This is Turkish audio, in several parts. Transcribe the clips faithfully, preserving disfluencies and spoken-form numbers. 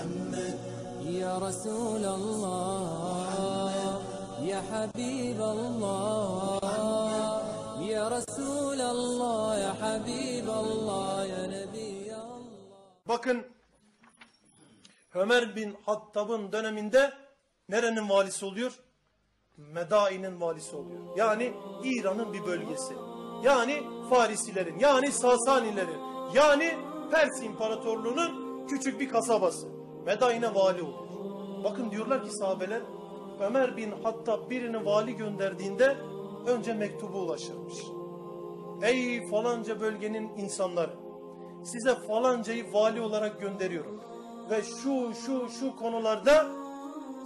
Muhammed ya Resulallah ya Habiballah ya Resulallah ya Habiballah ya Nebiyallah. Bakın Ömer bin Hattab'ın döneminde nerenin valisi oluyor? Medain'in valisi oluyor. Yani İran'ın bir bölgesi. Yani Farisilerin, yani Sasanilerin, yani Pers İmparatorluğu'nun küçük bir kasabası. Medain'e vali oluyor. Bakın diyorlar ki sahabeler, Ömer bin Hattab birini vali gönderdiğinde önce mektubu ulaşırmış. Ey falanca bölgenin insanları, size falancayı vali olarak gönderiyorum. Ve şu şu şu konularda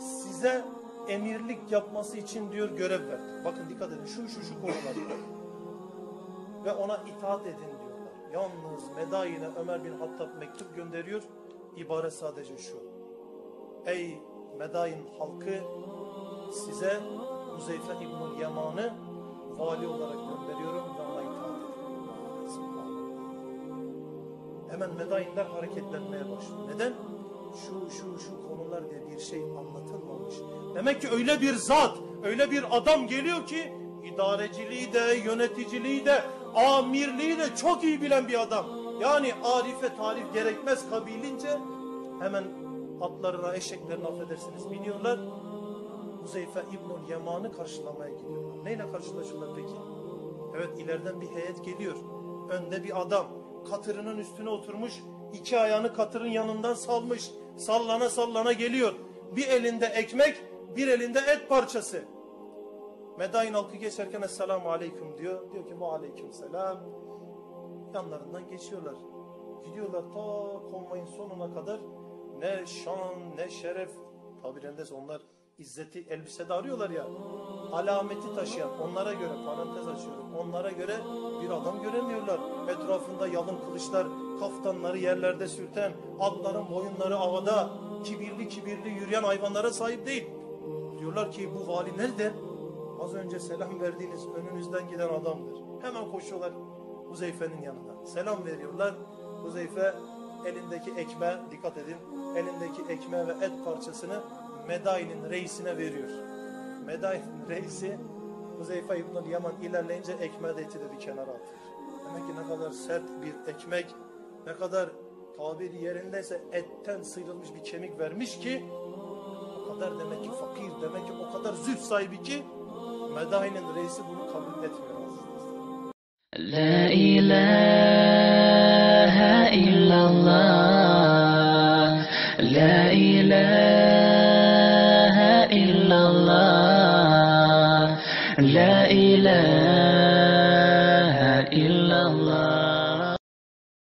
size emirlik yapması için diyor görev verdi. Bakın dikkat edin, şu şu şu konularda. Ve ona itaat edin diyorlar. Yalnız Medain'e Ömer bin Hattab mektup gönderiyor. İbare sadece şu: ey Medain halkı, size Huzeyfe İbn-i Yeman'ı vali olarak gönderiyorum ve ona itaat edin. Hemen Medainler hareketlenmeye başlıyor. Neden? Şu şu şu konular diye bir şey anlatılmamış. Demek ki öyle bir zat, öyle bir adam geliyor ki idareciliği de, yöneticiliği de, amirliği de çok iyi bilen bir adam. Yani arife tarif gerekmez kabilince hemen atlarına, eşeklerine affedersiniz biniyorlar. Huzeyfe İbn-i Yeman'ı karşılamaya gidiyorlar. Neyle karşılaşıyorlar peki? Evet, ileriden bir heyet geliyor. Önde bir adam katırının üstüne oturmuş, iki ayağını katırın yanından salmış, sallana sallana geliyor. Bir elinde ekmek, bir elinde et parçası. Medain halkı geçerken Esselamu Aleyküm diyor. Diyor ki Ve Aleyküm Selam. Yanlarından geçiyorlar. Gidiyorlar ta konvoyun sonuna kadar. Ne şan ne şeref. Tabirinde onlar izzeti elbisede arıyorlar ya. Alameti taşıyan, onlara göre, parantez açıyorum, onlara göre bir adam göremiyorlar. Etrafında yalın kılıçlar, kaftanları yerlerde sürten, atların boyunları havada, kibirli kibirli yürüyen hayvanlara sahip değil. Diyorlar ki bu vali nerede? Az önce selam verdiğiniz önünüzden giden adamdır. Hemen koşuyorlar Huzeyfe'nin yanına. Selam veriyorlar. Huzeyfe elindeki ekmeğe, dikkat edin, elindeki ekmeğe ve et parçasını Medain'in reisine veriyor. Medain'in reisi Huzeyfe İbn-i Yeman ilerleyince ekmeği de eti de bir kenara atıyor. Demek ki ne kadar sert bir ekmek, ne kadar tabiri yerindeyse etten sıyrılmış bir kemik vermiş ki o kadar demek ki fakir, demek ki o kadar zühd sahibi ki Medain'in reisi bunu kabul etmiyor. La ilahe illallah, la ilahe illallah, la ilahe